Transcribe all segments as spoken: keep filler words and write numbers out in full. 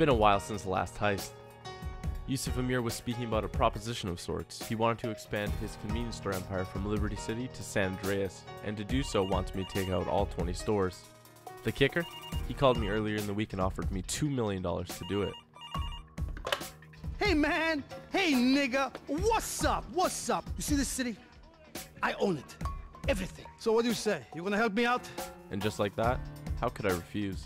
been a while since the last heist. Yusuf Amir was speaking about a proposition of sorts. He wanted to expand his convenience store empire from Liberty City to San Andreas, and to do so wants me to take out all twenty stores. The kicker? He called me earlier in the week and offered me two million dollars to do it. Hey man, hey nigga, what's up, what's up? You see this city? I own it, everything. So what do you say, you gonna help me out? And just like that, how could I refuse?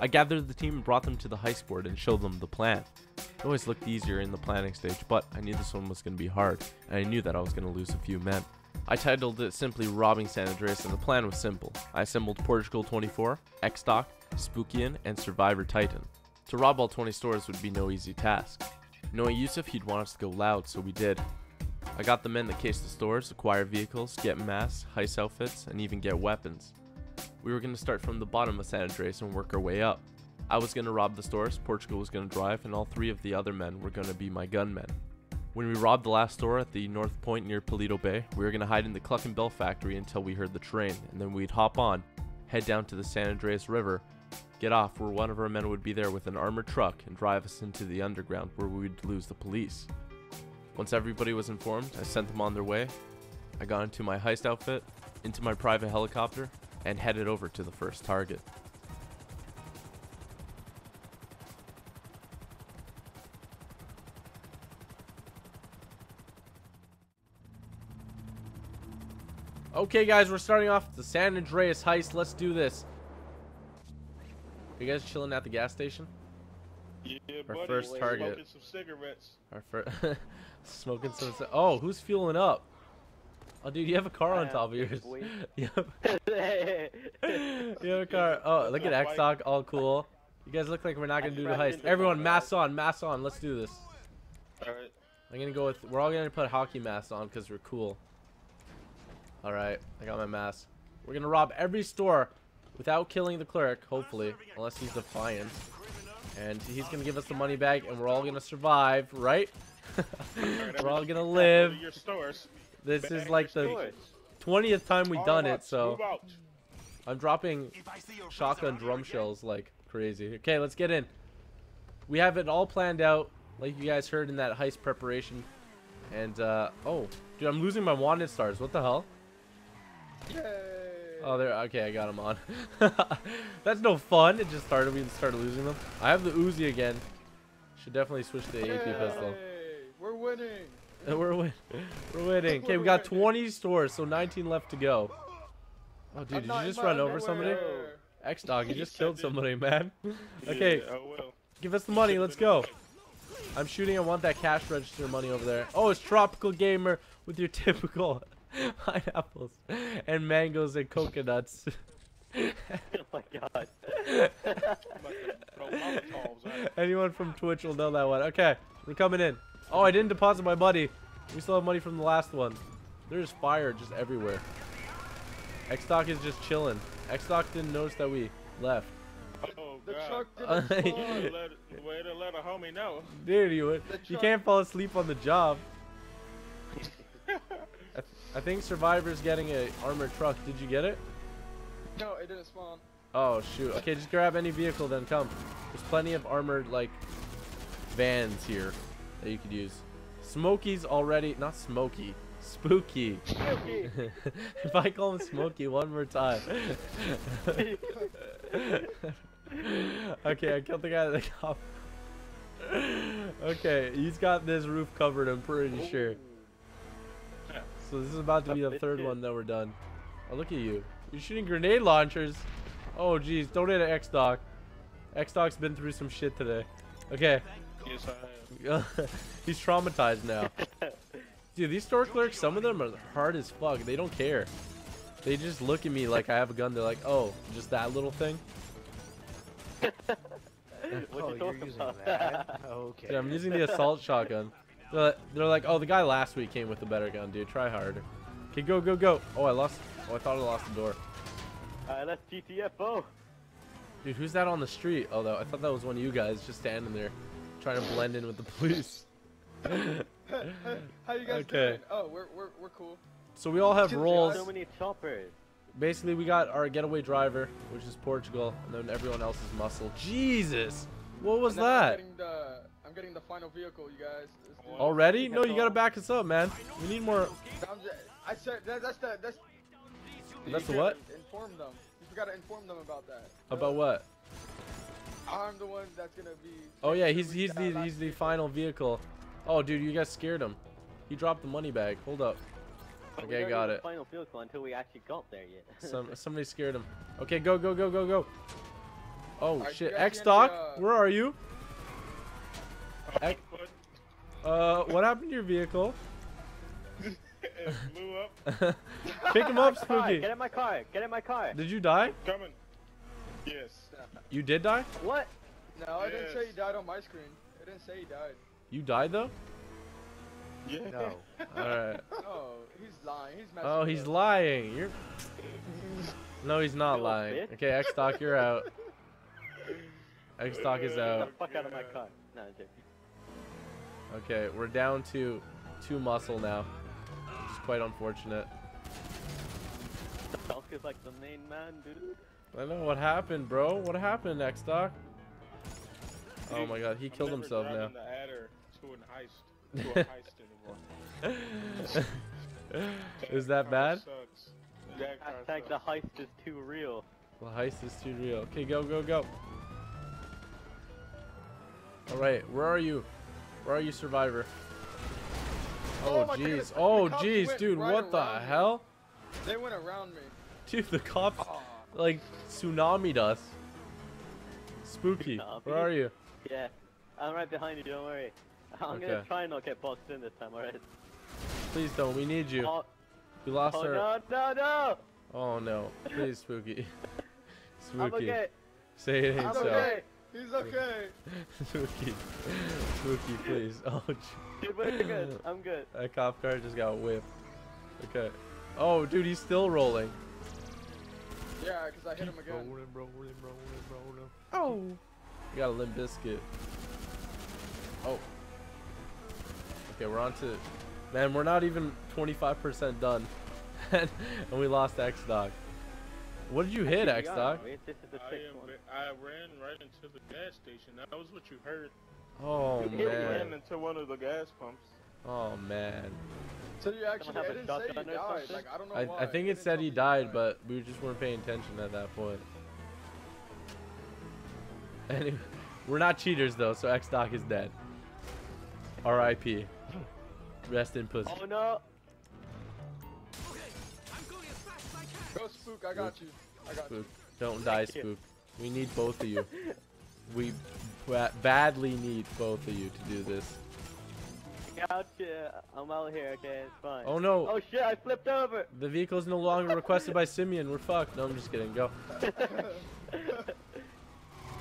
I gathered the team and brought them to the heist board and showed them the plan. It always looked easier in the planning stage, but I knew this one was going to be hard, and I knew that I was going to lose a few men. I titled it simply Robbing San Andreas, and the plan was simple. I assembled Portugal twenty-four, X-Doc, Spookian, and Survivor Titan. To rob all twenty stores would be no easy task. Knowing Yusuf, he'd want us to go loud, so we did. I got the men that case the stores, acquire vehicles, get masks, heist outfits, and even get weapons. We were going to start from the bottom of San Andreas and work our way up. I was going to rob the stores, Portugal was going to drive, and all three of the other men were going to be my gunmen. When we robbed the last store at the north point near Palito Bay, we were going to hide in the Cluckin' Bell factory until we heard the train, and then we'd hop on, head down to the San Andreas River, get off where one of our men would be there with an armored truck and drive us into the underground where we'd lose the police. Once everybody was informed, I sent them on their way. I got into my heist outfit, into my private helicopter, and headed over to the first target. Okay guys, we're starting off the San Andreas heist. Let's do this. Are you guys chilling at the gas station? Yeah, buddy. Our first target. Smoking some cigarettes. Our first smoking some. Oh, who's fueling up? Oh, dude, you have a car on top of yours. you, have you have a car. Oh, look at X-Doc, all cool. You guys look like we're not gonna do the heist. Everyone, masks on, masks on. Let's do this. All right. I'm gonna go with. We're all gonna put hockey masks on because we're cool. Alright, I got my mask. We're gonna rob every store without killing the clerk, hopefully, unless he's defiant. And he's gonna give us the money back, and we're all gonna survive, right? We're all gonna live. This is like the twentieth time we've done it, so I'm dropping shotgun drum shells like crazy. Okay, let's get in. We have it all planned out, like you guys heard in that heist preparation. And, uh, oh, dude, I'm losing my wanted stars. What the hell? Yay. Oh, there. Okay, I got him on. That's no fun. It just started. We started losing them. I have the Uzi again. Should definitely switch to the A P pistol. We're winning. We're winning. We're winning. Okay, we got twenty stores, so nineteen left to go. Oh, dude, did you just run over somebody? X-Dog, you just killed somebody, man. Okay, give us the money. Let's go. I'm shooting. I want that cash register money over there. Oh, it's Tropical Gamer with your typical pineapples and mangoes and coconuts. Oh my god. Anyone from Twitch will know that one. Okay, we're coming in. Oh, I didn't deposit my money. We still have money from the last one. There's fire just everywhere. X-Doc is just chilling. X-Doc didn't notice that we left. Oh, the truck didn't fall. Way to let a homie know. Dude, you, you can't fall asleep on the job. I, th I think Survivor's getting an armored truck. Did you get it? No, it didn't spawn. Oh, shoot. Okay, just grab any vehicle then come. There's plenty of armored, like, vans here that you could use. Smokey's already... Not Smokey. Spooky. Spooky. If I call him Smokey one more time. Okay, I killed the guy at the cop. Okay, he's got this roof covered, I'm pretty sure. So this is about to be the third one that we're done. Oh, look at you. You're shooting grenade launchers. Oh, geez. Don't hit an X-Doc. X-Doc's been through some shit today. Okay. Yes, I am. He's traumatized now. Dude, these store clerks, some of them are hard as fuck. They don't care. They just look at me like I have a gun. They're like, oh, just that little thing? Oh, you you're using that? Okay. Dude, I'm using the assault shotgun. They're like, oh, the guy last week came with a better gun, dude. Try harder. Okay, go, go, go. Oh, I lost. Oh, I thought I lost the door. I left T T F O. Dude, who's that on the street? Oh, no, I thought that was one of you guys just standing there trying to blend in with the police. How you guys okay. doing? Oh, we're, we're, we're cool. So we all have roles. So many choppers. Basically, we got our getaway driver, which is Portugal, and then everyone else is muscle. Jesus! What was that? I'm getting, the, I'm getting the final vehicle, you guys. Already? No, you gotta back us up, man. We need more. I said that's the that's. That's the what? Inform them. You forgot to inform them about that. About what? I'm the one that's gonna be. Oh yeah, he's he's the he's the final vehicle. Oh dude, you guys scared him. He dropped the money bag. Hold up. Okay, got it. Final vehicle until we actually got there yet. Some somebody scared him. Okay, go go go go go. Oh right, shit, X-Doc, uh... where are you? X uh, what happened to your vehicle? It blew up. Pick him up, Spooky. Get in my car. Get in my car. Did you die? Coming. Yes. You did die? What? No, I yes. didn't say you died on my screen. I didn't say you died. You died though? Yeah. No. All right. No, he's lying. He's messing oh, he's up. lying. You're. No, he's not Little lying. Bitch. Okay, X-Doc, you're out. X-Doc is out. Get the fuck out of my car. No, I'm joking. Okay, we're down to two muscle now. It's quite unfortunate. X-Doc is like the main man, dude. I don't know what happened, bro. What happened, X-Doc? Oh my God, he I'm killed never himself now. The adder to an heist, to a heist anymore. Is that bad? That Hashtag the heist is too real. The heist is too real. Okay, go, go, go. All right, where are you? Where are you, Survivor? Oh jeez, oh jeez, oh, dude, right what the me. hell? They went around me. Dude, the cops oh. like tsunami'd us. Spooky, tsunami. Where are you? Yeah, I'm right behind you. Don't worry. I'm okay. gonna try and not get boxed in this time, alright? Please don't. We need you. Oh. We lost oh, our. Oh no, no, no! Oh no! Please, Spooky. Spooky. I'm okay. Say it ain't I'm so. Okay. He's okay. Spooky. Spooky, please. Oh, dude, we're good. I'm good. That cop car just got whipped. Okay. Oh, dude, he's still rolling. Yeah, because I hit him again. Rolling, rolling, rolling, rolling. Oh. You got a Limp Biscuit. Oh. Okay, we're on to... Man, we're not even twenty-five percent done. and we lost X-Doc. What did you hit, X-Doc? I, I ran right into the gas station. That was what you heard. Oh, man. You ran into one of the gas pumps. Oh, man. So you actually I didn't say you died. Like, I don't know I, why. I think it said he died, but we just weren't paying attention at that point. Anyway, we're not cheaters, though, so X-Doc is dead. R I P Rest in pussy. Oh, no. Go Spook, I got you. I got Spook. you. Don't die, Spook. We need both of you. We ba badly need both of you to do this. Gotcha. I'm out here, okay? It's fine. Oh no. Oh shit, I flipped over. The vehicle is no longer requested by Simeon. We're fucked. No, I'm just kidding. Go.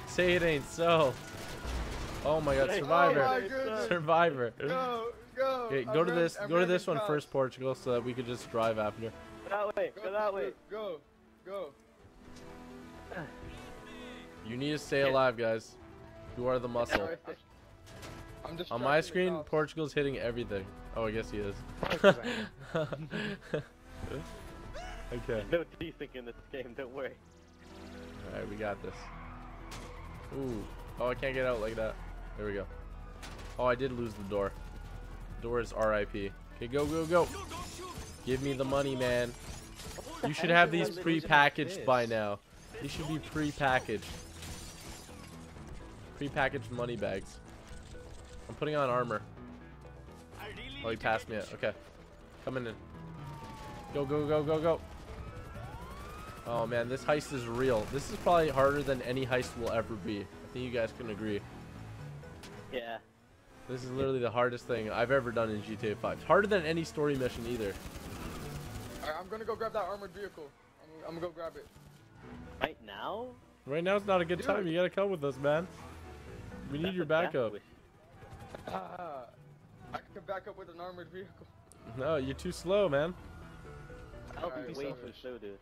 Say it ain't so. Oh my God, Survivor. Oh my Survivor. Go, go. Okay, go to this. Go to this one first, Portugal, so that we could just drive after. That way, go, go that way. Go, go. You need to stay alive, guys. You are the muscle. I'm On my screen, Portugal's hitting everything. Oh, I guess he is. Okay. No desync in this game, don't worry. Alright, we got this. Ooh. Oh, I can't get out like that. There we go. Oh, I did lose the door. The door is R I P. Okay, go, go, go. Give me the money, man. You should have these pre-packaged by now. These should be pre-packaged. Pre-packaged money bags. I'm putting on armor. Oh, he passed me it. Okay. Coming in. Go, go, go, go, go. Oh, man. This heist is real. This is probably harder than any heist will ever be. I think you guys can agree. Yeah. This is literally the hardest thing I've ever done in G T A five. It's harder than any story mission either. Alright, I'm gonna go grab that armored vehicle. I'm, I'm gonna go grab it. Right now? Right now is not a good Dude. time. You gotta come with us, man. We need That's your backup. Uh, I can back up with an armored vehicle. No, you're too slow, man. I'll be right, waiting for the show, dude.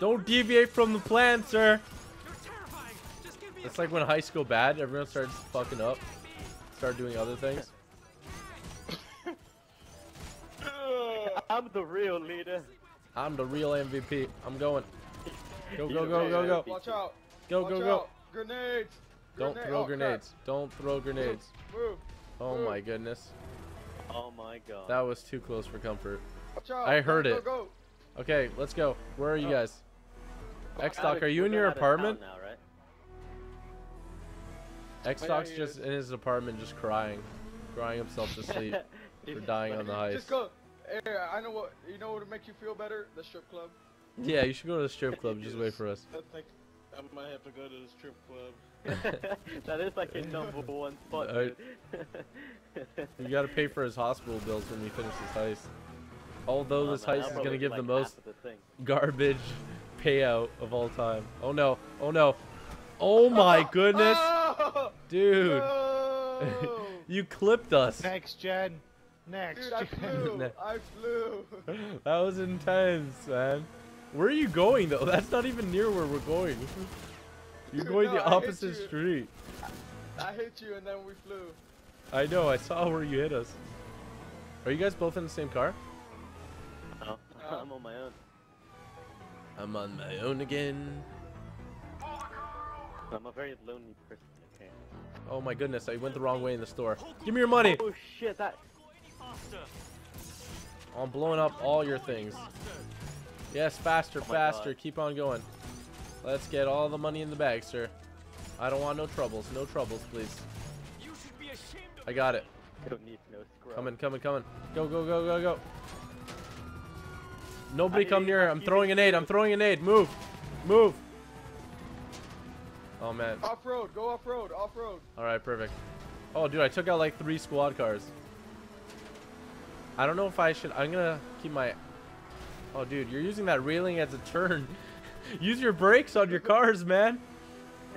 Don't deviate from the plan, sir. It's like when high school bad, everyone starts fucking up, start doing other things. I'm the real leader. I'm the real M V P. I'm going. Go, go, go, go, go. Watch out. Go, go, go. Grenades! Don't Grenade. throw oh, grenades. Crap. Don't throw grenades. Move. Move. Oh Move. my goodness. Oh my god. That was too close for comfort. Out, I heard go, it. Go, go. Okay, let's go. Where are you guys? X-Doc, are you in your apartment? Now, right? X-Doc's yeah, just is. in his apartment just crying. Crying himself to sleep for dying on the heist. Just go. Hey, I know what, you know what would make you feel better? The strip club. Yeah, you should go to the strip club. Just wait for us. I might have to go to the strip club. That is like your number one spot, dude. You gotta pay for his hospital bills when we finish this heist. Although oh, this man, heist is gonna give like the most the garbage payout of all time. Oh no, oh no. Oh my goodness. Oh, dude. No. You clipped us. Next gen. Next dude, I flew. I flew. That was intense, man. Where are you going though? That's not even near where we're going. You're dude, going no, the opposite I street. I hit you and then we flew. I know, I saw where you hit us. Are you guys both in the same car? No, no. I'm on my own. I'm on my own again. I'm a very lonely person, okay? Oh my goodness, I went the wrong way in the store. Give me your money! Oh shit, that... I'm blowing up all your things. Yes, faster, oh faster. God. Keep on going. Let's get all the money in the bag, sir. I don't want no troubles. No troubles, please. You should be ashamed of I got it. Don't need no scrub. Coming, coming, coming. Go, go, go, go, go. Nobody I come near her. I'm throwing an aid. I'm throwing an aid. Move. Move. Oh, man. Off-road. Go off-road. Off-road. All right, perfect. Oh, dude, I took out like three squad cars. I don't know if I should. I'm going to keep my... Oh, dude, you're using that railing as a turn. Use your brakes on your cars, man.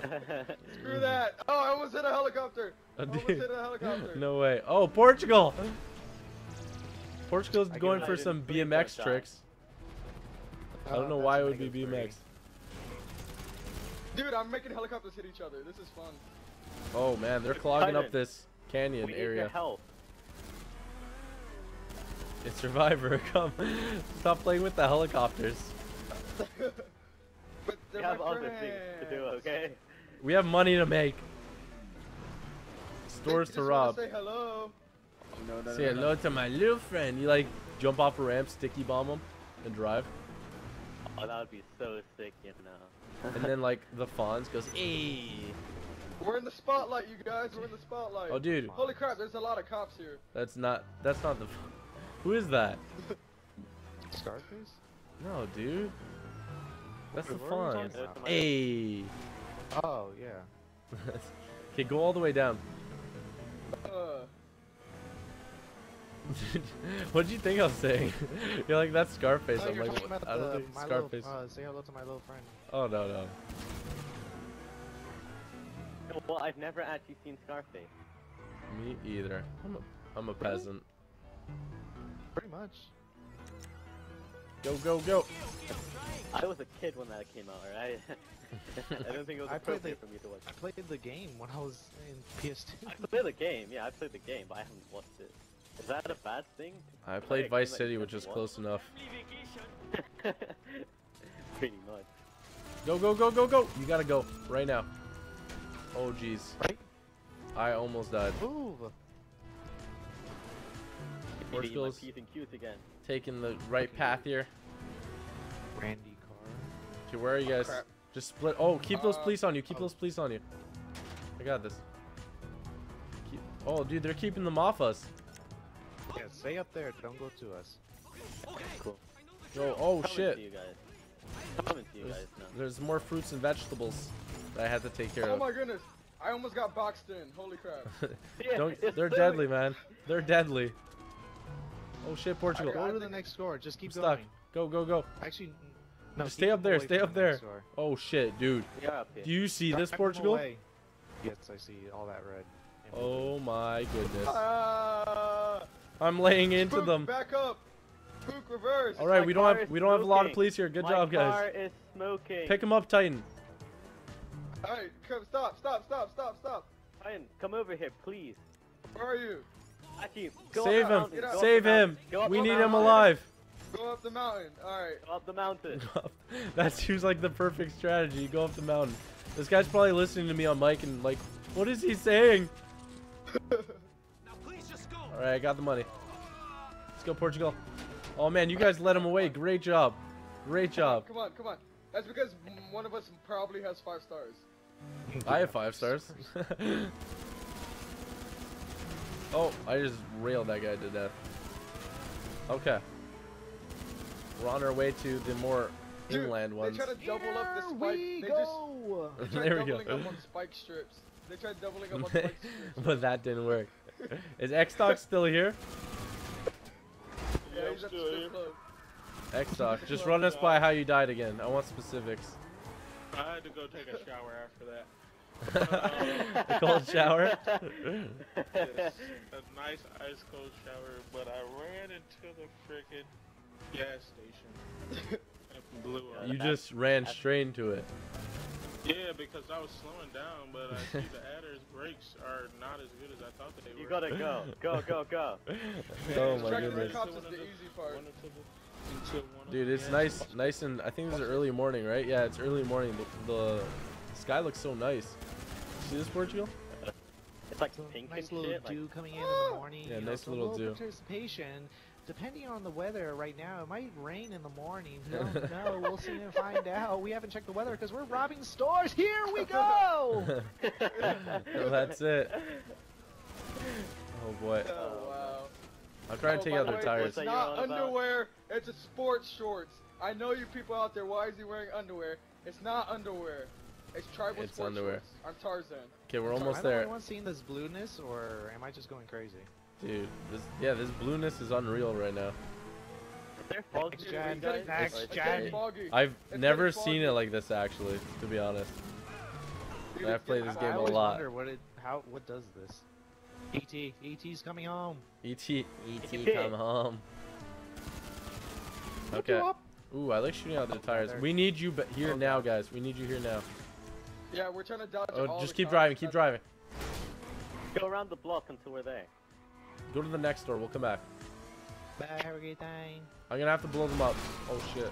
Screw that. Oh, I almost hit a helicopter. Oh, I almost hit a helicopter. No way. Oh, Portugal. Portugal's I going for some B M X tricks. I don't know why it would be B M X. Dude, I'm making helicopters hit each other. This is fun. Oh, man, they're clogging up this canyon we area. Need your help. It's Survivor, come. Stop playing with the helicopters. But we have other things to do, okay? We have money to make. Stores to rob. Say hello, no, no, say no, no, hello no. to my little friend. You like jump off a ramp, sticky bomb him, and drive. Oh, that would be so sick, you know. And then like the Fonz goes, hey. We're in the spotlight, you guys. We're in the spotlight. Oh, dude. Holy crap, there's a lot of cops here. That's not. That's not the. Who is that? Scarface? No, dude. That's the fun. Hey. Oh, yeah. Okay, go all the way down. Uh. What did you think I was saying? You're like, that's Scarface. No, I'm like, I don't the, think Scarface. Little, uh, say hello to my little friend. Oh, no, no. Well, I've never actually seen Scarface. Me either. I'm a, I'm a peasant. Pretty much. Go, go, go. I was a kid when that came out, alright? I don't think it was appropriate the, for me to watch. I played the game when I was in P S two. I played the game, yeah, I played the game, but I haven't watched it. Is that a bad thing? I played Vice like City, which is watch? close enough. Pretty much. Go, go, go, go, go! You gotta go, right now. Oh, jeez. Right? I almost died. Move! Portugal's again. Taking the right okay. path here. Randy car. Okay, where are you guys? Oh, just split. Oh, keep uh, those police on you. Keep oh. those police on you. I got this. Keep... Oh, dude, they're keeping them off us. Yeah, stay up there. Don't go to us. Okay, cool. Yo, oh, Coming shit. You guys. Coming to you there's, guys now. There's more fruits and vegetables that I had to take care oh, of. Oh, my goodness. I almost got boxed in. Holy crap. Don't, they're deadly, man. They're deadly. Oh shit, Portugal. Go to the next store. Just keep I'm going. Stuck. Go, go, go. Actually, no. Stay up there. Stay up there. Oh shit, dude. Yeah, do you see Don't this, Portugal? Yes, I see all that red. Oh my goodness. Uh, I'm laying into spook, them. Back up. Spook, reverse. All right, my we don't have we don't smoking. have a lot of police here. Good my job, guys. Car is smoking. Pick them up, Titan. All right, come stop, stop, stop, stop, stop. Titan, come over here, please. Where are you? Go Save him! Save him! We need him alive! Go up the mountain! Alright. Go up the mountain. That seems like the perfect strategy. Go up the mountain. This guy's probably listening to me on mic and like, what is he saying? Alright, I got the money. Let's go, Portugal. Oh man, you guys let him away. Great job. Great job. Come on, come on. That's because one of us probably has five stars. I have five stars. Oh, I just railed that guy to death. Okay. We're on our way to the more Dude, inland ones. They try to double Here up the spike. We they go. Just, they there we go. Up on spike strips. They tried doubling up on spike strips. But that didn't work. Is X-Doc still here? Yeah, he's at the strip club. X-Doc, just run us by how you died again. I want specifics. I had to go take a shower after that. Uh, a cold shower? Yes, a nice ice cold shower, but I ran into the frickin' gas station. And blew up. You just ran straight into it. Yeah, because I was slowing down, but I see the adder's brakes are not as good as I thought they were. You gotta go. Go, go, go. Oh my goodness. Dude, it's nice, nice, and I think it's early morning, right? Yeah, it's early morning. The, the sky looks so nice. See this, Portugal? It's like pink nice and little shit, dew like... coming in oh! in the morning. Yeah, you nice know, little, little dew. Participation. Depending on the weather right now, it might rain in the morning. We don't know. We'll see and find out. We haven't checked the weather because we're robbing stores. Here we go! Well, that's it. Oh boy. Oh, wow. I'll try oh, and take out their tires. It's not underwear. About. It's a sports shorts. I know you people out there. Why is he wearing underwear? It's not underwear. It's tribal it's sports underwear. Shorts. I'm Tarzan. Okay, we're almost so, there. Has anyone seen this blueness, or am I just going crazy? Dude, this, yeah, this blueness is unreal right now. They're foggy. It's getting foggy. I've it's never seen it like this, actually, to be honest. Dude, I've played this I, game I a lot. I wonder what it, how, what does this? E T. E T's coming home. E T. E T come home. Okay. Ooh, I like shooting out the tires. We need you but here now, guys. We need you here now. Yeah, we're trying to dodge all the cars. Oh, just keep driving. Keep driving. Go around the block until we're there. Go to the next store. We'll come back. Bye. Have a great time. I'm going to have to blow them up. Oh, shit.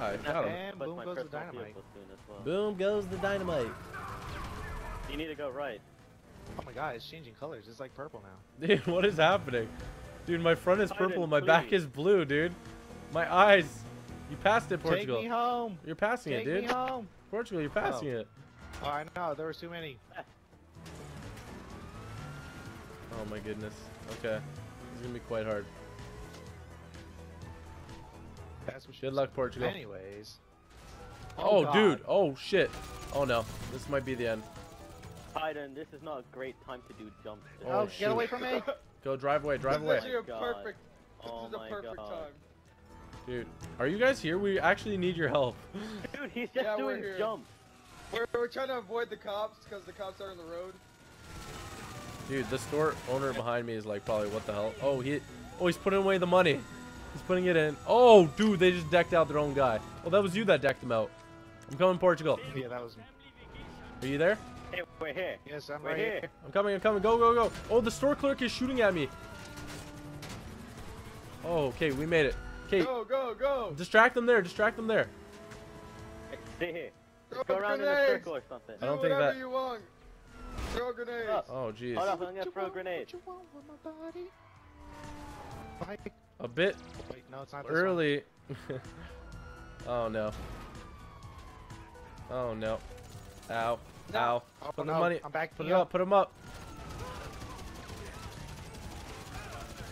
Alright, got him. And boom goes the dynamite. Boom goes the dynamite. You need to go right. Oh my god, it's changing colors. It's like purple now. Dude, what is happening? Dude, my front is purple. My back is blue, dude. My eyes. You passed it, Portugal. Take me home. You're passing it, dude. Take me home. Portugal, you're passing it. Oh, I know. There was too many. Oh my goodness. Okay. This is going to be quite hard. That's what Good luck, Portugal. Anyways. Oh, oh dude. Oh, shit. Oh, no. This might be the end. Titan, this is not a great time to do jumps. Oh, oh get away from me. Go drive away. Drive away. This is a perfect, this oh is a perfect time. Dude, are you guys here? We actually need your help. Dude, he's just yeah, doing we're jumps. We're, we're trying to avoid the cops because the cops are on the road. Dude, the store owner behind me is like, probably, what the hell? Oh, he, oh, he's putting away the money. He's putting it in. Oh, dude, they just decked out their own guy. Well, that was you that decked him out. I'm coming, Portugal. Yeah, that was me. Are you there? Hey, we're here. Yes, I'm we're right here. here. I'm coming, I'm coming. Go, go, go. Oh, the store clerk is shooting at me. Oh, okay, we made it. Okay. Go, go, go. Distract them there. Distract them there. Stay here. Throw go around grenades. in a circle or something. Do I don't think that. You want. Throw grenades. Oh, jeez. Hold on, I'm going to throw a grenade. What you want with my body? Bye. A bit Wait, no, it's not early. Oh no. Oh no. Ow. No. Ow. Oh, put no. the money. I'm back. Put him up. Put him up.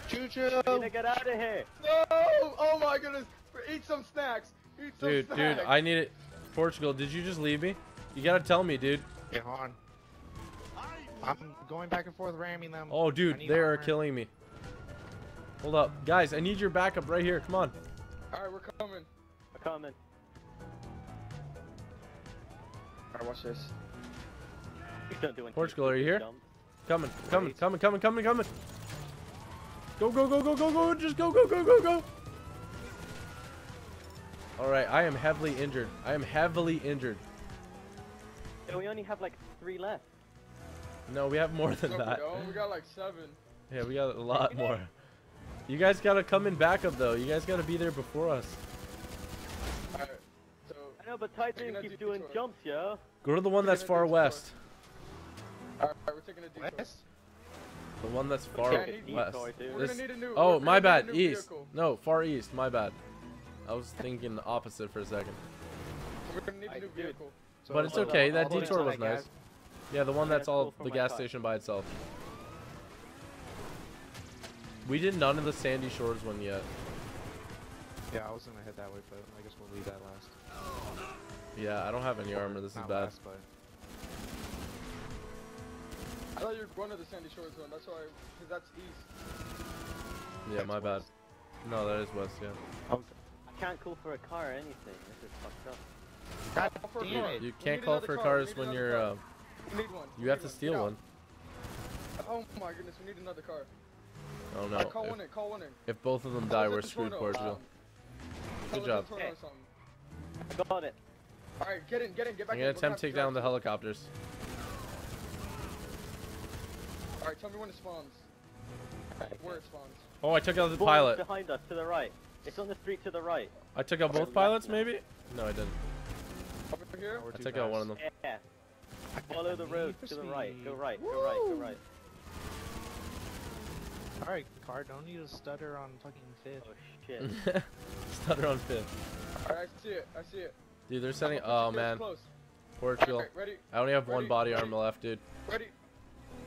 Choo choo. You're gonna get out of here. No. Oh my goodness. Eat some snacks. Eat some dude, snacks. Dude, dude, I need it. Portugal, did you just leave me? You gotta tell me, dude. Get on. I'm going back and forth ramming them. Oh, dude, they armor. are killing me. Hold up. Guys, I need your backup right here. Come on. Alright, we're coming. We're coming. Alright, watch this. Don't do Portugal, are you here? Dumb. Coming, coming, coming, coming, coming, coming. Go, go, go, go, go, go. Just go, go, go, go, go. Alright, I am heavily injured. I am heavily injured. So we only have like three left. No, we have more than so that. We, we got like seven. Yeah, we got a lot more. You guys gotta come in backup though. You guys gotta be there before us. No, but Titan keeps doing jumps, yeah. Go to the one that's far west. Alright, we're taking a detour. West? The one that's far west. Oh, my bad. East. No, far east. My bad. I was thinking the opposite for a second. We're gonna need a new vehicle. But it's okay. That detour was nice. Yeah, the one that's all the gas station by itself. We did none of the Sandy Shores one yet. Yeah, I was gonna head that way, but I guess we'll leave that last. Yeah, I don't have any armor. This is bad. Last, but... I thought you were going to the Sandy Shores one. That's why, because that's east. Yeah, that's my west. Bad. No, that is west. Yeah. Okay. I can't call for a car or anything. This is fucked up. God God damn it. You can't call for car. cars when you're. Car. Uh, we need one. You we have to one. steal one. Oh my goodness, we need another car. Oh no. Right, call if, one in, call one in. If both of them die, we're screwed, Portugal. Um, Good job. Hey. I got it. Alright, get in, get in, get back in. I'm gonna attempt to take down the helicopters. Alright, tell me when it spawns. Where it spawns. Oh, I took out the Bullets pilot. Behind us, to the right. It's on the street to the right. I took out both pilots, maybe? No, I didn't. Over here? I took out one of them. Yeah. Follow the road to the right. Go right, go right, go right. Alright, car, don't need to stutter on fucking fifth. Oh shit. Stutter on fifth. Alright, I see it, I see it. Dude, they're sending. Oh man. Portugal. Right, ready, I only have ready, one body ready, armor left, dude. Ready?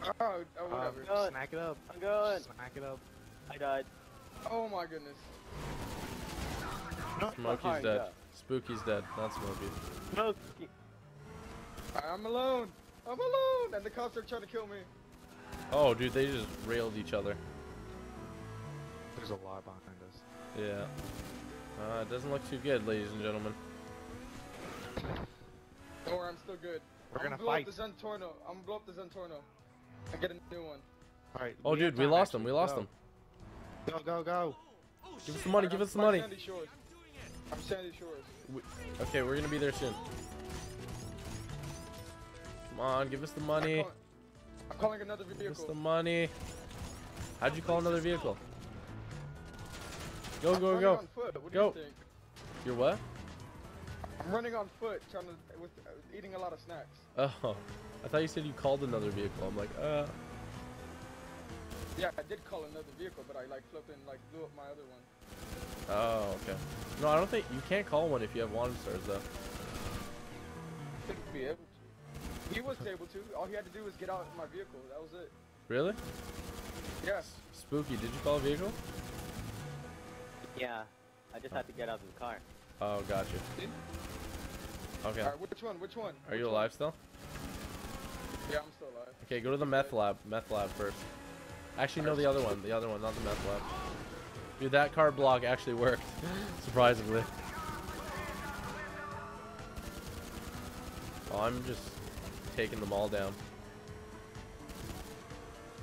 Oh, oh whatever. Uh, Smack it up. I'm going. Smack it up. I died. Oh my goodness. Smokey's dead. Up. Spooky's dead, not Smokey. Smokey. I'm alone. I'm alone. And the cops are trying to kill me. Oh, dude, they just railed each other. There's a lot behind us. Yeah. Uh, it doesn't look too good, ladies and gentlemen. Don't worry, I'm still good. We're I'm gonna blow fight. Up the Zentorno. I'm gonna blow up the Zentorno. I get a new one. All right. Oh, dude, we lost them. We lost them. Go, go, go. Give us the money. Give us the money. I'm Sandy Shores. I'm Sandy Shores. We okay, we're gonna be there soon. Come on, give us the money. I'm, call I'm calling another vehicle. Give us the money. How'd you call another vehicle? Go, go, go. What go. Do you think? You're what? I'm running on foot, trying to with uh, eating a lot of snacks. Oh, I thought you said you called another vehicle. I'm like, uh. Yeah, I did call another vehicle, but I like flipped and like blew up my other one. Oh, okay. No, I don't think you can't call one if you have wanted stars though. Couldn't be able to. He was able to. All he had to do was get out of my vehicle. That was it. Really? Yes. Yeah. Spooky, did you call a vehicle? Yeah, I just oh. had to get out of the car. Oh, gotcha. Okay. Alright, which one? Which one? Are you alive still? Yeah, I'm still alive. Okay, go to the meth lab. Meth lab first. Actually, no, the other one. The other one, not the meth lab. Dude, that car block actually worked. Surprisingly. Oh, I'm just taking them all down.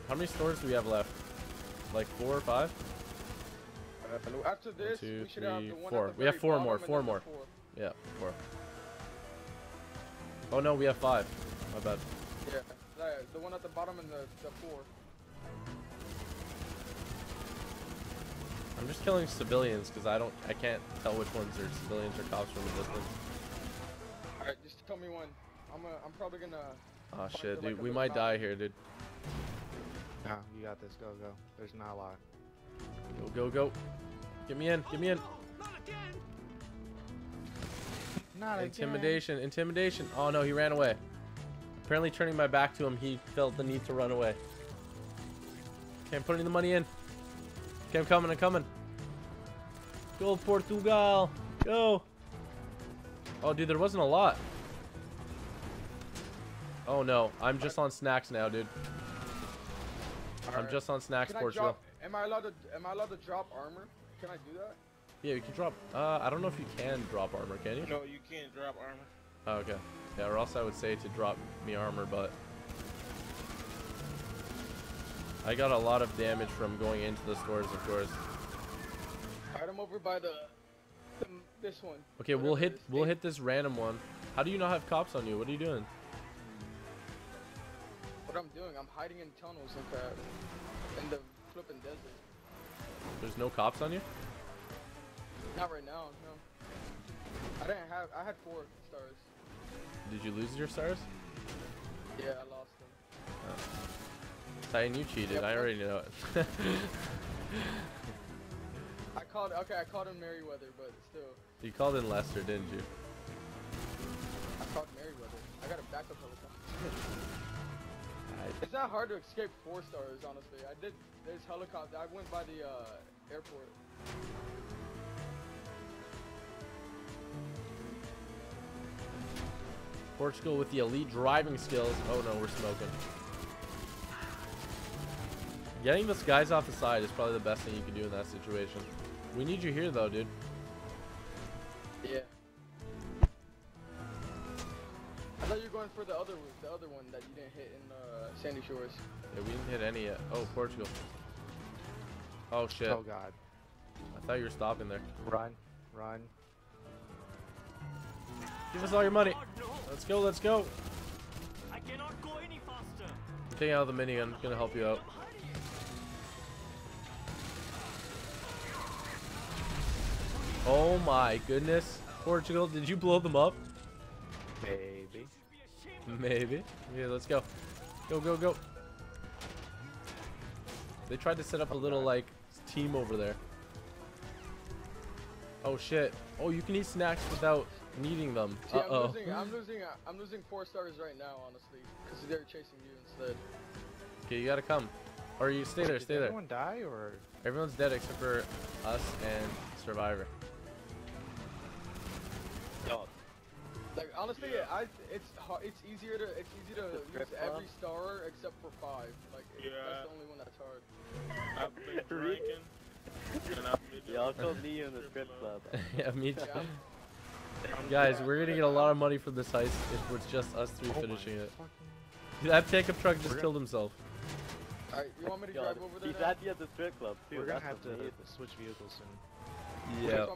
How many stores do we have left? Like four or five? After this, One, two, we should three, have the one four. At the we have four more, four more. Four. Yeah, four. Oh no, we have five. My bad. Yeah, the one at the bottom and the, the four. I'm just killing civilians because I don't, I can't tell which ones are civilians or cops from the distance. All right, just tell me one. I'm, a, I'm probably gonna. Oh shit, dude, like we might top. die here, dude. Nah, you got this. Go, go. There's not a lot. Go, go, go. Get me in, get me in. Oh, no, not again. Not intimidation, again. intimidation. Oh no, he ran away. Apparently turning my back to him, he felt the need to run away. Okay, I'm putting the money in. Okay, I'm coming, I'm coming. Go, Portugal. Go. Oh, dude, there wasn't a lot. Oh no, I'm just on snacks now, dude. All I'm right. just on snacks, Can Portugal. Am I allowed to? Am I allowed to drop armor? Can I do that? Yeah, you can drop. Uh, I don't know if you can drop armor. Can you? No, you can't drop armor. Oh, okay. Yeah, or else I would say to drop me armor, but I got a lot of damage from going into the stores, of course. Alright, I'm over by the, the this one. Okay, Whatever we'll hit we'll hit this random one. How do you not have cops on you? What are you doing? What I'm doing? I'm hiding in tunnels like that. In the flipping desert. There's no cops on you? Not right now, no. I didn't have, I had four stars. Did you lose your stars? Yeah, I lost them. Oh. Titan, you cheated. Yep, I already know it. I called, okay, I called him Merryweather, but still. You called in Lester, didn't you? I called Merryweather. I got a backup helicopter. It's not hard to escape four stars, honestly. I did, there's helicopter, I went by the uh, airport. Portugal with the elite driving skills. Oh no, we're smoking. Getting those guys off the side is probably the best thing you can do in that situation. We need you here though, dude. Yeah. I thought you were going for the other the other one that you didn't hit in uh, Sandy Shores. Yeah, we didn't hit any yet. Oh, Portugal. Oh shit. Oh god. I thought you were stopping there. Run, run. Give us all your money. Let's go, let's go. I cannot go any faster. I'm taking out the minigun. I'm gonna help you out. Oh my goodness. Portugal, did you blow them up? Maybe. Maybe. Yeah, let's go. Go, go, go. They tried to set up a little, like, team over there. Oh shit. Oh, you can eat snacks without needing them. See, uh oh. I'm losing, I'm losing. I'm losing four stars right now, honestly, because they're chasing you instead. Okay, you gotta come, or you stay there. Stay there. Did everyone die, or everyone's dead except for us and Survivor. Yo. Like honestly, yeah. I it's it's easier to it's easy to use every star except for five. Like yeah. That's the only one that's hard. I've been drinking. Y'all told me in the script club. Yeah, me too. Yeah, guys, we're gonna get a lot of money for this heist if it's just us three oh finishing it. Dude, that pickup truck just killed himself. Alright, you want me to drive over there? He's at the, at the strip club, too. We're gonna have to switch vehicles soon. Yeah. Oh,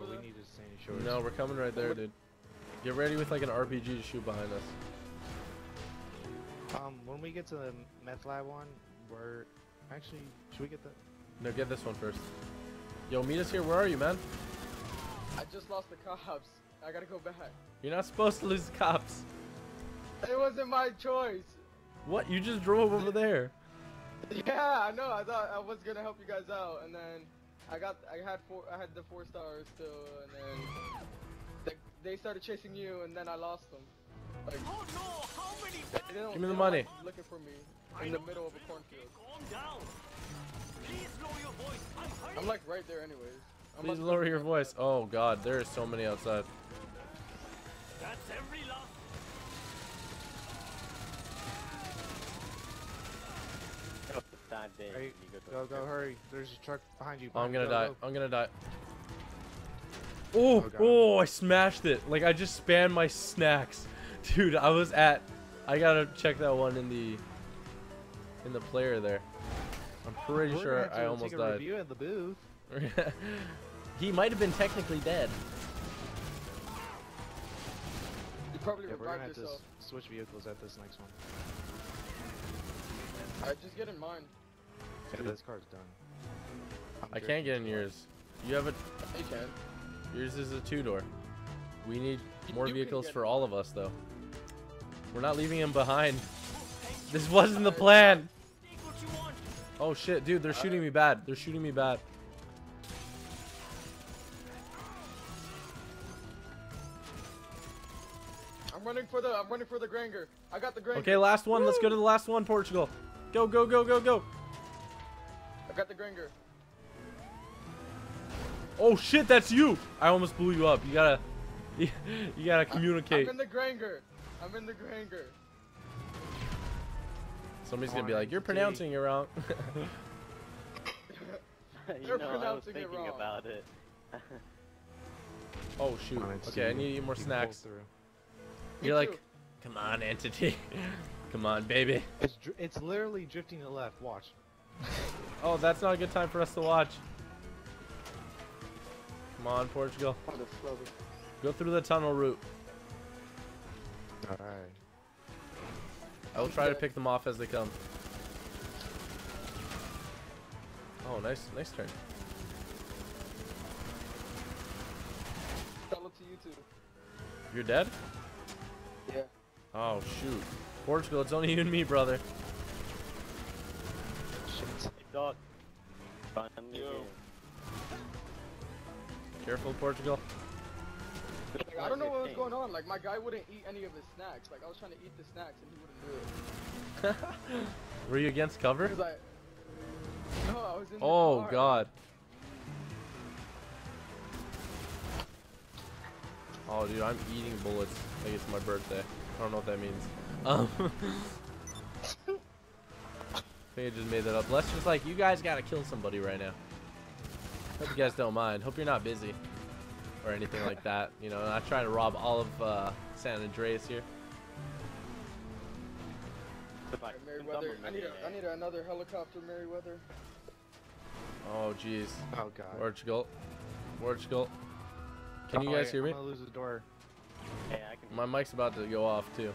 we need to Sandy Shores. No, we're coming right there, dude. Get ready with like an R P G to shoot behind us. Um, when we get to the meth lab one, we're actually should we get the? No, get this one first. Yo, meet us here. Where are you, man? I just lost the cops. I gotta go back. You're not supposed to lose the cops. It wasn't my choice. What? You just drove over there. Yeah, I know. I thought I was gonna help you guys out, and then I got, I had four, I had the four stars still, and then they, they started chasing you, and then I lost them. Like, oh no! How many? They don't, give me the money. Looking for me in the middle of a cornfield. Calm down. Please lower your voice. I'm like right there, anyways. Please lower your voice. Oh god, there are so many outside. That's every last. Hey, go, go, hurry. There's a truck behind you. Behind I'm gonna go, die. Go. I'm gonna die. Oh, oh, oh, I smashed it. Like, I just spammed my snacks. Dude, I was at. I gotta check that one in the. In the player there. I'm pretty We're sure I almost take a died. Review at the booth. He might have been technically dead. You probably yeah, we're gonna have yourself. to switch vehicles at this next one. Alright, just get in mine. Okay, this car's done. I'm I can't get in yours. You have a. You can. Yours is a two-door. We need more you vehicles for all of us, though. We're not leaving him behind. This wasn't the plan. Oh shit, dude, they're all shooting right. me bad. They're shooting me bad. I'm running for the I'm running for the Granger. I got the Granger. Okay, last one. Woo! Let's go to the last one, Portugal. Go, go, go, go, go. I got the Granger. Oh shit, that's you. I almost blew you up. You gotta you, you gotta communicate. I'm in the Granger. I'm in the Granger. Somebody's gonna be like, you're pronouncing it wrong. You're pronouncing it wrong. About it. Oh shoot. Okay, I need to eat more snacks. You're Me like, too. Come on, entity. Come on, baby. It's, dr it's literally drifting to the left. Watch. Oh, that's not a good time for us to watch. Come on, Portugal. Go through the tunnel route. All right. I will try to pick them off as they come. Oh, nice, nice turn. Tell it to you. me too. You're dead? Yeah. Oh, shoot. Portugal, it's only you and me, brother. Shit. Hey, dog. Yo. Careful, Portugal. Like, I don't know what was going on. Like, my guy wouldn't eat any of his snacks. Like, I was trying to eat the snacks and he wouldn't do it. Were you against cover? Like, no, I was in the oh, car. God. Oh, dude, I'm eating bullets. Like, it's my birthday. I don't know what that means. Um, I think I just made that up. Let's just, like, you guys gotta kill somebody right now. Hope you guys don't mind. Hope you're not busy. Or anything like that. You know, I try to rob all of uh, San Andreas here. Right, Merryweather, I need, a, I need another helicopter, Merryweather. Oh, jeez. Oh, God. Portugal. Portugal. Can oh, you guys wait, hear me? I'm gonna lose the door. Hey, I can My mic's about to go off, too.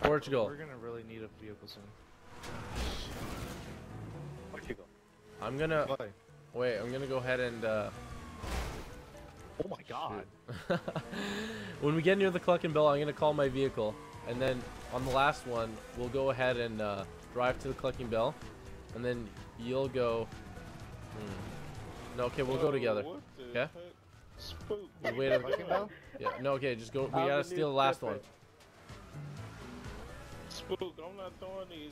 Portugal. We're gonna really need a vehicle soon. Portugal. I'm gonna... Why? Wait, I'm gonna go ahead and... Uh, Oh my god. When we get near the Cluckin' Bell, I'm going to call my vehicle. And then on the last one, we'll go ahead and uh, drive to the Cluckin' Bell. And then you'll go... Hmm. No, okay, we'll oh, go together. Okay? Spook. We'll wait over Cluckin' Bell? Yeah. No, okay, just go. We got to steal the last different. one. Spook, I'm not throwing these.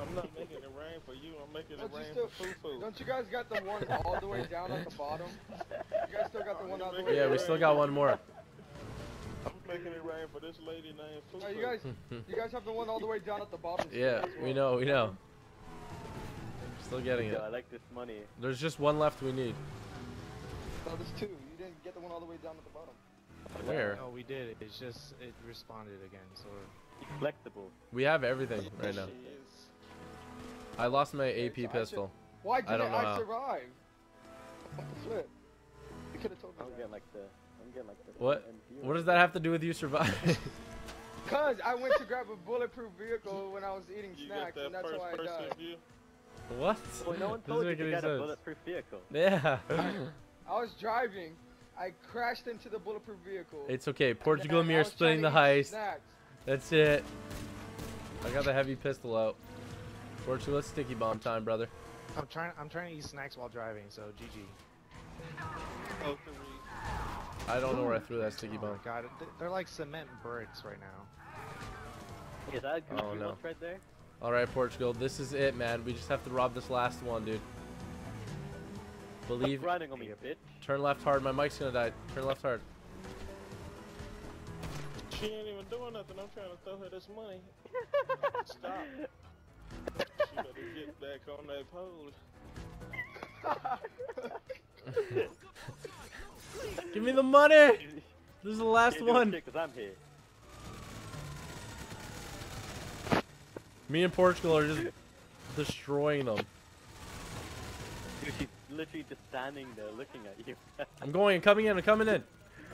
I'm not making it rain for you, I'm making it rain for foo-foo. Don't you guys got the one all the way down at the bottom? You guys still got the one all the way down? Yeah, we still got one more. I'm making it rain for this lady named Foo-Foo. You guys, you guys have the one all the way down at the bottom. Yeah, we know, we know. Still getting it. I like this money. There's just one left we need. No, there's two. You didn't get the one all the way down at the bottom. Where? No, we did. It's just, it responded again, so... Flexible. We have everything right now. I lost my A P I pistol. Should... Why didn't I, don't know I survive? Flip. You could have told me. I'm getting like the. I'm getting like the. What? M P what does that have to do with you surviving? Cause I went to grab a bulletproof vehicle when I was eating you snacks, that and that's why I died. View? What? Well, no one told you you got sense. a bulletproof vehicle. Yeah. I, I was driving. I crashed into the bulletproof vehicle. It's okay. Portugal Amir splitting the heist. Snacks. That's it. I got the heavy pistol out. Portugal, let's sticky bomb time, brother. I'm trying. I'm trying to eat snacks while driving, so G G. Oh, I don't know where I threw that sticky bomb. Oh my god, they're like cement bricks right now. Is that a oh, no. right there? All right, Portugal, this is it, man. We just have to rob this last one, dude. Believe. Riding on me a bit. Turn left hard. My mic's gonna die. Turn left hard. She ain't even doing nothing. I'm trying to throw her this money. Stop. She better get back on that pole. Give me the money! This is the last one. Shit, 'cause I'm here. Me and Portugal are just destroying them. Dude, she's literally just standing there looking at you. I'm going, I'm coming in, I'm coming in.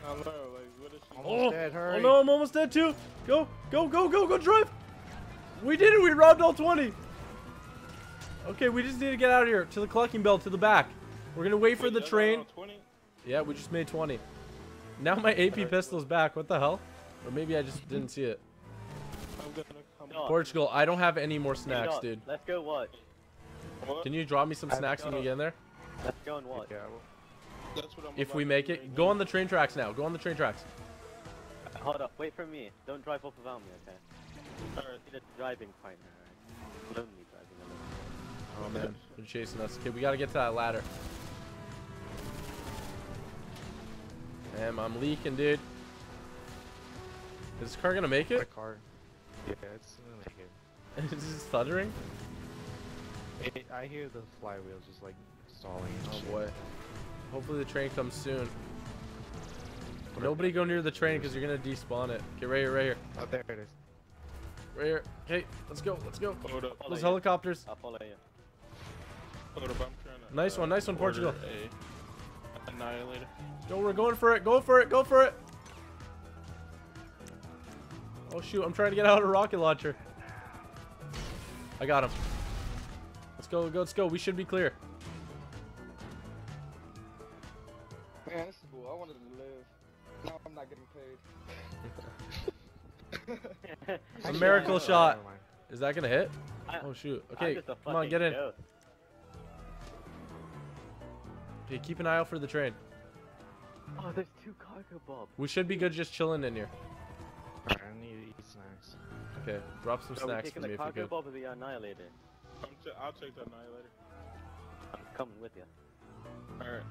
I'm like, what is she almost oh, dead, hurry. Oh no, I'm almost dead too. Go, go, go, go, go, drive! We did it! We robbed all twenty! Okay, we just need to get out of here. To the Cluckin' Bell, to the back. We're gonna wait for the train. Yeah, we just made twenty. Now my A P pistol's back. What the hell? Or maybe I just didn't see it. Portugal, I don't have any more snacks, dude. Let's go watch. Can you draw me some snacks when we get in there? Let's go and watch. If we make it. Go on the train tracks now. Go on the train tracks. Hold up. Wait for me. Don't drive off around me, okay? Driving right now. Lonely driving alone. Oh man, they're chasing us. Okay, we gotta get to that ladder. Damn, I'm leaking, dude. Is this car gonna make it? My car. Yeah, it's gonna make it. Is this thuddering? It, I hear the flywheel just like stalling. Oh boy. Hopefully the train comes soon. Nobody go near the train because you're gonna despawn it. Okay, right here, right here. Oh, there it is. Right here. Okay, let's go, let's go. Those helicopters. I'll follow you. Nice one, nice one, Portugal. Annihilator. Yo, we're going for it, go for it, go for it. Oh shoot, I'm trying to get out a rocket launcher. I got him. Let's go, go, let's go. We should be clear. Man, this is cool. I wanted to live. A miracle shot. Is that gonna hit? Oh shoot. Okay, come on, get in. Okay, keep an eye out for the train. Oh, there's two cargo bulbs. We should be good just chilling in here. Alright, I need to eat snacks. Okay, drop some so snacks for me if you could. Are we taking the cargo bulb or the Annihilator? I'm ch I'll take the Annihilator. I'm coming with you. Alright.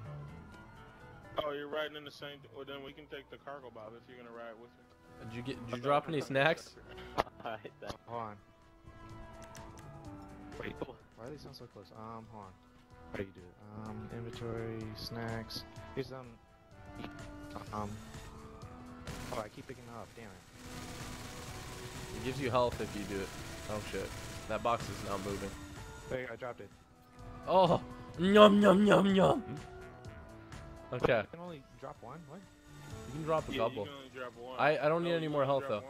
Oh, you're riding in the same... Well, then we can take the cargo bob if you're gonna ride with it. Did you get? Did you drop any snacks? Alright, then. Hold on. Wait. Why do they sound so close? Um, hold on. How do you do it? Um, inventory, snacks... Here's, um... Um... Oh, I keep picking it up, damn it. It gives you health if you do it. Oh, shit. That box is not moving. There, I dropped it. Oh! Yum, yum, yum, yum! Okay. You can only drop one? What? You can drop a yeah, couple. You can only drop one. I, I don't need no, any more health, though. One.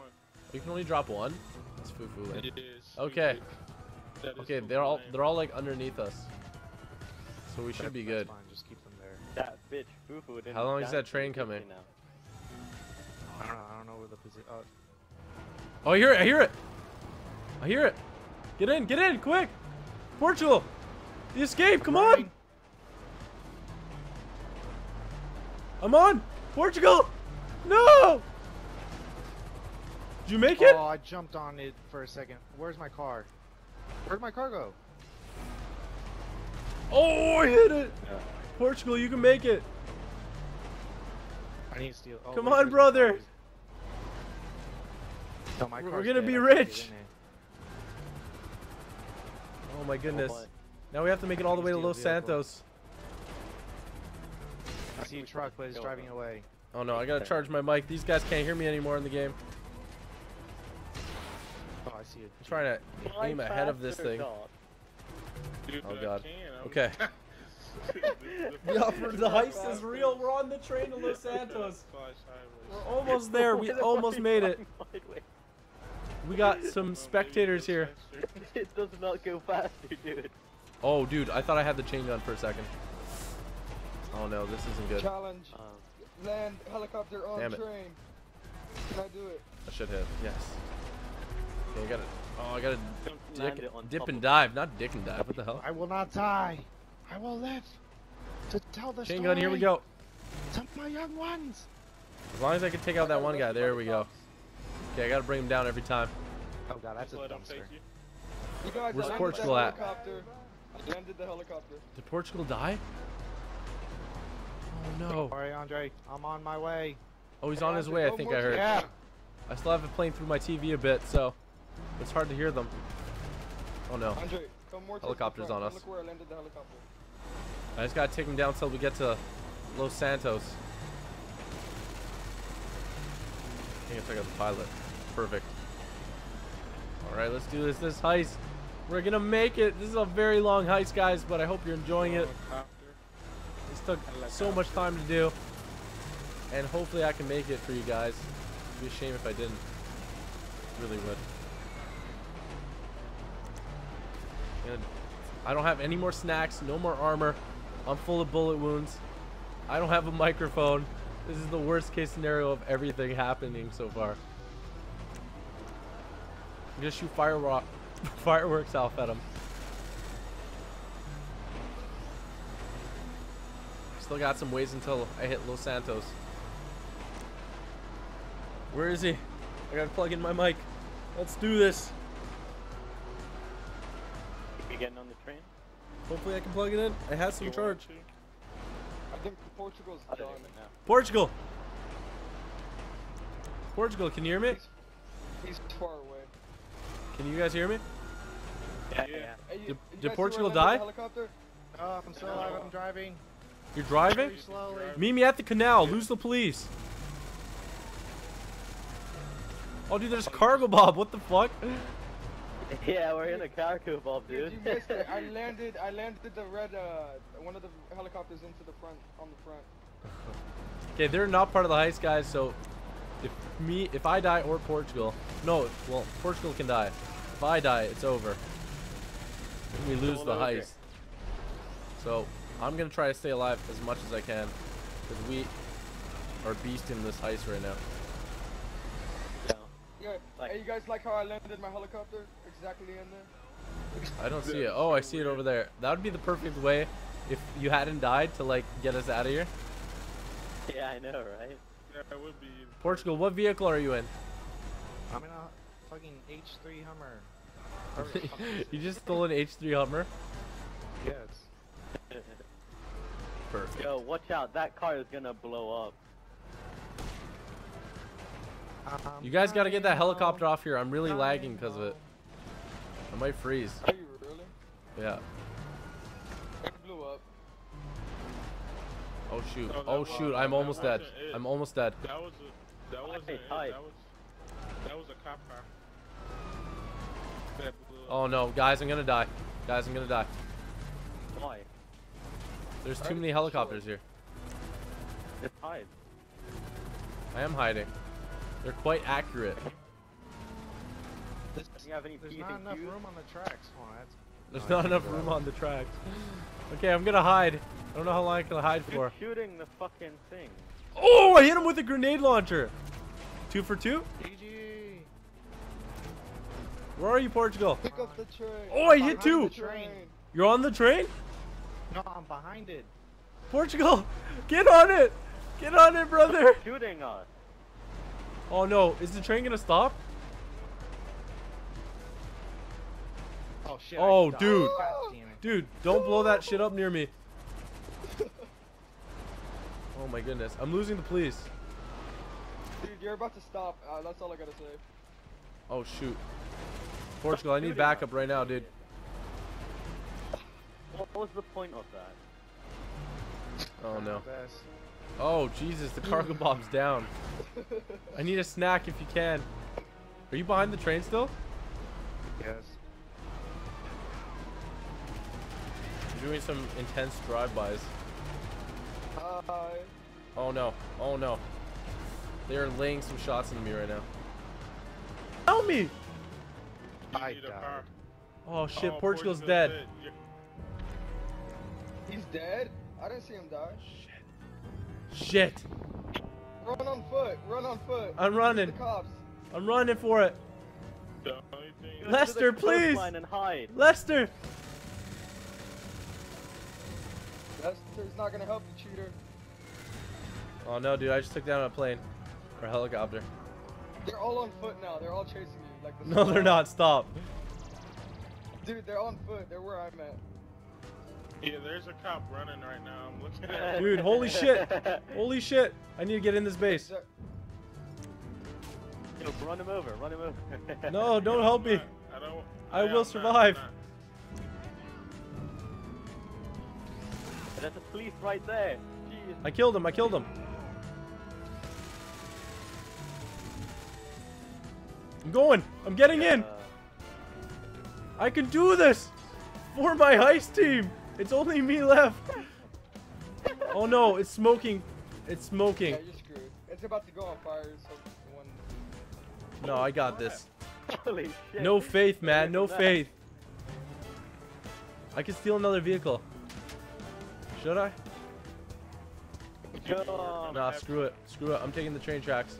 You can only drop one? That's foo-foo land. It is. Okay. It is. Okay, they're all, they're all, like, underneath us. So we should that, be good. Fine. Just keep them there. That bitch, foo-foo didn't. How long is that train coming? I don't know. I don't know where the position... Oh. Oh, I hear it. I hear it. I hear it. Get in. Get in. Quick. Portugal. The escape. Come on. I'm on. Portugal. No. Did you make it? Oh, I jumped on it for a second. Where's my car? Where'd my car go? Oh, I hit it! Yeah. Portugal, you can make it! I need to steal. Oh, come on, brother! No, my We're gonna dead. be rich! Oh my goodness. Oh, now we have to make it all the way to Los Santos. I see a truck, but it's driving away. Oh no, I gotta charge my mic. These guys can't hear me anymore in the game. Oh, I see it. I'm trying to aim ahead of this thing. Dude, oh god. Okay. The offer, the heist is real. We're on the train to Los Santos. We're almost there. We almost made it. We got some spectators here. It does not go faster, dude. Oh, dude, I thought I had the chain gun for a second. Oh no, this isn't good. Challenge. Um, Land helicopter on train. Can I do it? I should have. Yes. Okay, I got it. Oh, I gotta dick, dip and dive, not dick and dive. What the hell? I will not die. I will live to tell the story. Chain gun, here we go. To my young ones. As long as I can take out that one guy, there we go. Okay, I gotta bring him down every time. Oh god, that's a dumpster. Where's Portugal at? I landed the helicopter. Did Portugal die? Oh no. Sorry, Andre. I'm on my way. Oh, he's on his way. I think I heard. Yeah. I still have it playing through my T V a bit, so. It's hard to hear them. Oh no. Andre, come more helicopters on us. Look where I landed the helicopter. I just gotta take them down till we get to Los Santos. I think I took out the pilot. Perfect. Alright, let's do this. This heist. We're gonna make it. This is a very long heist, guys, but I hope you're enjoying it. This took so much time to do. And hopefully I can make it for you guys. It'd be a shame if I didn't. It really would. And I don't have any more snacks, no more armor. I'm full of bullet wounds. I don't have a microphone. This is the worst case scenario of everything happening so far. I'm gonna shoot firework, fireworks off at him. Still got some ways until I hit Los Santos. Where is he? I gotta plug in my mic. Let's do this. Getting on the train. Hopefully I can plug it in. It has some charge. I think Portugal's done now. Portugal! Portugal, can you hear me? He's, he's far away. Can you guys hear me? Yeah. yeah. Hey, you, did you did Portugal die? Helicopter? Oh, I'm still alive. I'm driving. You're driving? Meet me at the canal. Lose the police. Oh, dude, there's cargo bob. What the fuck? Yeah, we're in a cargo bulb, dude. Dude, you missed it. I landed. I landed the red. Uh, one of the helicopters into the front. On the front. Okay, they're not part of the heist, guys. So, if me, if I die or Portugal, no, well, Portugal can die. If I die, it's over. We lose the heist. So, I'm gonna try to stay alive as much as I can, because we are beasting this heist right now. Yeah. Like, hey, you guys like how I landed my helicopter? Exactly in there. I don't see it. Oh, I see it over there. That would be the perfect way if you hadn't died to like get us out of here. Yeah, I know, right? Yeah, it would be. Portugal, what vehicle are you in? I'm in a fucking H three Hummer. You just stole an H three Hummer? Yes. Perfect. Yo, watch out. That car is gonna blow up. Um, you guys gotta get that helicopter off here. I'm really lagging because of it. I might freeze. Are you really? Yeah. It blew up. Oh shoot. No, oh shoot. I'm almost dead. It. I'm almost dead. That was a, that was, a, that was, that was a cop car. That blew up. Oh no, guys, I'm gonna die. Guys, I'm gonna die. Why? There's too many helicopters here. Just hide. I am hiding. They're quite accurate. There's not enough room on the tracks, There's not enough room on the tracks. Okay, I'm gonna hide. I don't know how long I can hide for. Shooting the fucking thing. Oh, I hit him with a grenade launcher. Two for two. G G. Where are you, Portugal? Pick up the train. Oh, I hit two. You're on the train? No, I'm behind it. Portugal, get on it. Get on it, brother. Shooting us. Oh no, is the train gonna stop? Oh shit. Oh dude. Dude, don't blow that shit up near me. Oh my goodness, I'm losing the police. Dude, you're about to stop. Uh, that's all I gotta say. Oh shoot. Portugal, I need backup right now, dude. What was the point of that? Oh no. Oh Jesus, the cargo bomb's down. I need a snack if you can. Are you behind the train still? Yes. You're doing some intense drive-bys. Hi. Oh no, oh no. They are laying some shots into me right now. Help me! I died. Oh shit, oh, Portugal's, Portugal's dead. dead. Yeah. He's dead? I didn't see him die. Shit. Shit. Run on foot. Run on foot. I'm running. Cops. I'm running for it. Lester, please. And hide. Lester. Lester's not going to help you, cheater. Oh, no, dude. I just took down a plane or a helicopter. They're all on foot now. They're all chasing you. Like the no, they're not. Stop. Dude, they're on foot. They're where I'm at. Yeah, there's a cop running right now. I'm looking at him. Dude, holy shit. Holy shit. I need to get in this base. Yo, run him over. Run him over. No, don't help me. I, don't, I yeah, will I'm survive. Not, not. There's a police right there. Jeez. I killed him. I killed him. I'm going. I'm getting yeah. in. I can do this for my heist team. It's only me left. Oh no, it's smoking. It's smoking. Yeah, you're screwed. It's about to go on fire. So one... No, I got this. Holy shit. No faith, man. No faith. I could steal another vehicle. Should I? No. Nah, screw it. Screw it. I'm taking the train tracks.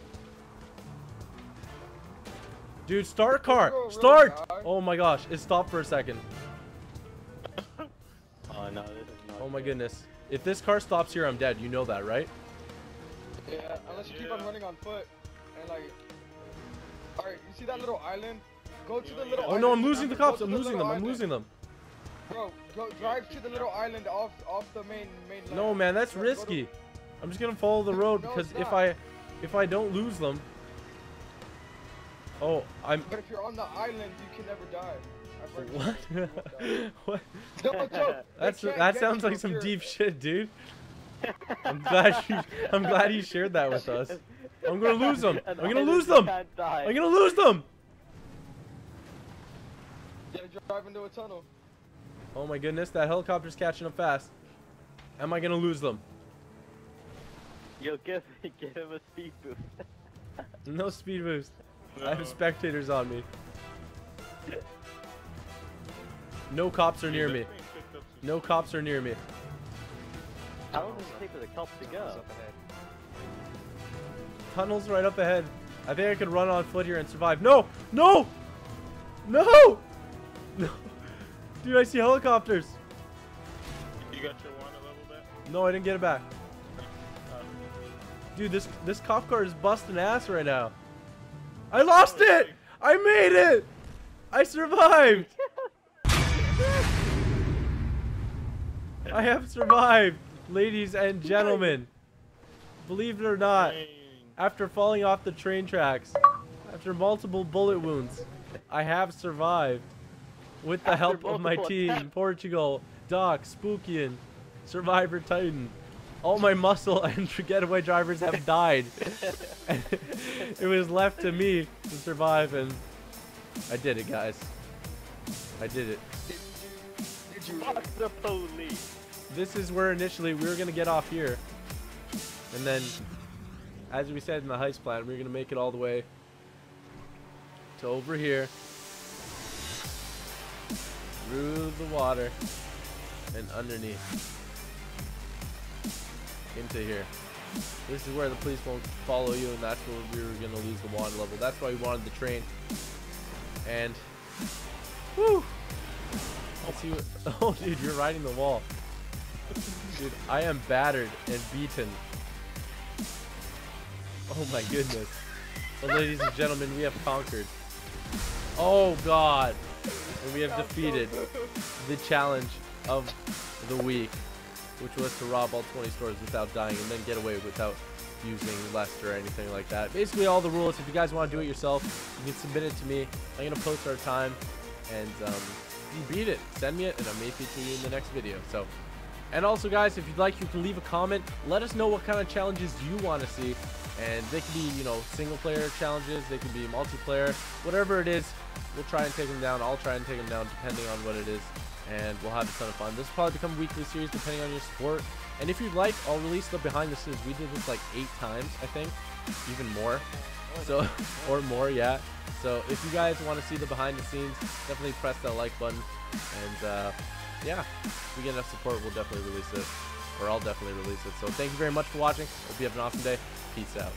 Dude, start car. Start. Oh my gosh. It stopped for a second. Oh, no, oh my goodness. If this car stops here, I'm dead. You know that, right? Yeah, unless you yeah. keep on running on foot. And like... Alright, you see that little island? Go to the little oh, island. Oh no, I'm losing the cops. I'm losing them. Island. I'm losing them. Bro, go drive to the little island off off the main main line. No, man, that's Bro, risky. To... I'm just going to follow the road no, because if I if I don't lose them... Oh, I'm... But if you're on the island, you can never die. What? What? That's that sounds like some deep shit, dude. I'm glad you I'm glad you shared that with us. I'm gonna lose them. I'm gonna lose them. I'm gonna lose them. Drive into a tunnel. Oh my goodness, that helicopter's catching up fast. Am I gonna lose them? Yo, give give him a speed boost. No speed boost. No. I have spectators on me. No cops are near me. No cops are near me. How long does it take for the cops to go? Tunnels right up ahead. I think I can run on foot here and survive. No! No! No! No! Dude, I see helicopters. You got your water level back? No, I didn't get it back. Dude, this this cop car is busting ass right now. I lost it! I made it! I survived! I have survived, ladies and gentlemen. Believe it or not, after falling off the train tracks, after multiple bullet wounds, I have survived. With the help of my team, Portugal, Doc, Spookian, Survivor Titan. All my muscle and getaway drivers have died. It was left to me to survive, and I did it, guys. I did it. Did you, did you fuck the police? This is where initially we were gonna get off here, and then, as we said in the heist plan, we were gonna make it all the way to over here, through the water, and underneath. Into here. This is where the police won't follow you, and that's where we were gonna lose the water level. That's why we wanted the train. And woo! Let's see what. Oh, dude, you're riding the wall. Dude, I am battered and beaten. Oh my goodness. Well, ladies and gentlemen, we have conquered. Oh God, and we have defeated the challenge of the week, which was to rob all twenty stores without dying and then get away without using Lester or anything like that. Basically all the rules. If you guys want to do it yourself, you can submit it to me. I'm going to post our time, and um, you beat it. Send me it, and I'll make it to you in the next video. So, and also, guys, if you'd like, you can leave a comment. Let us know what kind of challenges you want to see. And they can be, you know, single-player challenges. They can be multiplayer. Whatever it is, we'll try and take them down. I'll try and take them down depending on what it is. And we'll have a ton of fun. This will probably become a weekly series depending on your support. And if you'd like, I'll release the behind the scenes. We did this like eight times, I think, even more. So, or more, yeah. So if you guys want to see the behind the scenes, definitely press that like button. And uh, yeah, if we get enough support, we'll definitely release this, or I'll definitely release it. So thank you very much for watching. Hope you have an awesome day. Peace out.